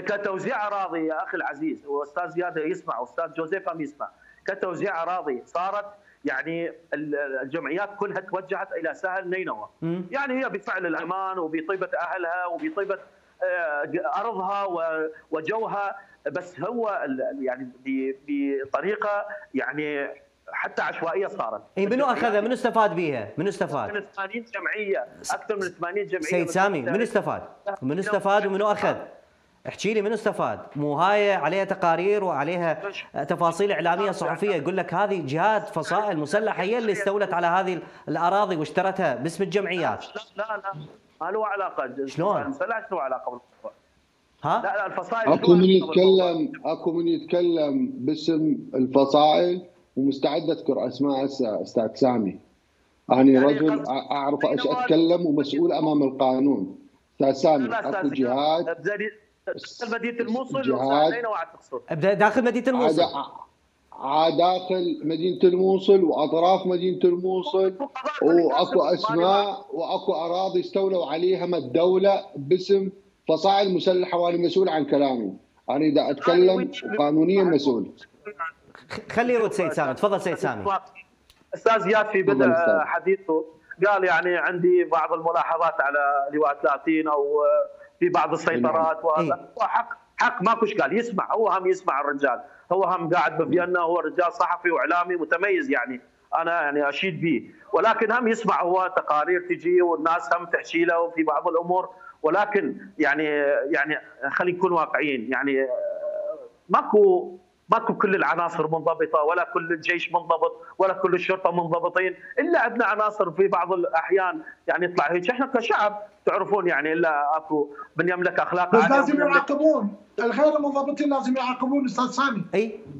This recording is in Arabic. كتوزيع اراضي يا اخي العزيز، واستاذ زياد يسمع واستاذ جوزيف هم يسمع، كتوزيع اراضي صارت يعني الجمعيات كلها توجهت الى سهل نينوى، يعني هي بفعل الامان وبطيبه اهلها وبطيبه ارضها وجوها، بس هو يعني بطريقه يعني حتى عشوائيه صارت. اي منو اخذها؟ منو استفاد بيها؟ منو استفاد؟ من 80 جمعيه، اكثر من 80 جمعيه. سيد سامي منو استفاد؟ منو استفاد ومنو اخذ؟ احكي لي منو استفاد؟ مو هاي عليها تقارير وعليها تفاصيل اعلاميه صحفيه يقول لك هذه جهات فصائل مسلحه هي اللي استولت على هذه الاراضي واشترتها باسم الجمعيات. لا لا لا ما له علاقه. شلون؟ المسلحه شنو علاقه بالموضوع؟ ها؟ لا لا الفصائل اكو من يتكلم باسم الفصائل ومستعد اذكر اسماء هسه استاذ سامي. انا يعني رجل اعرف ايش اتكلم ومسؤول امام القانون. استاذ سامي اكو جهات داخل مدينه الموصل داخل مدينه الموصل داخل مدينه الموصل واطراف مدينه الموصل واكو اسماء واكو اراضي استولوا عليها من الدوله باسم فصائل مسلحه وانا مسؤول عن كلامي. انا اذا اتكلم قانونيا مسؤول. خليه يرد سيد سامي، تفضل سيد سامي. استاذ زياد في بدء حديثه قال يعني عندي بعض الملاحظات على لواء 30 او في بعض السيطرات وهذا حق ماكو اشكال، يسمع هو هم يسمع الرجال، هو هم قاعد بفيينا، هو رجال صحفي واعلامي متميز يعني انا يعني اشيد به، ولكن هم يسمع هو تقارير تجي والناس هم تحشي له في بعض الامور، ولكن يعني خلينا نكون واقعيين، يعني ماكو كل العناصر منضبطه ولا كل الجيش منضبط ولا كل الشرطه منضبطين، الا عندنا عناصر في بعض الاحيان يعني يطلع هيك. احنا كشعب تعرفون يعني الا اكو من يملك اخلاق عاليه لازم يعاقبون الغير منضبطين، لازم يعاقبون استاذ سامي. اي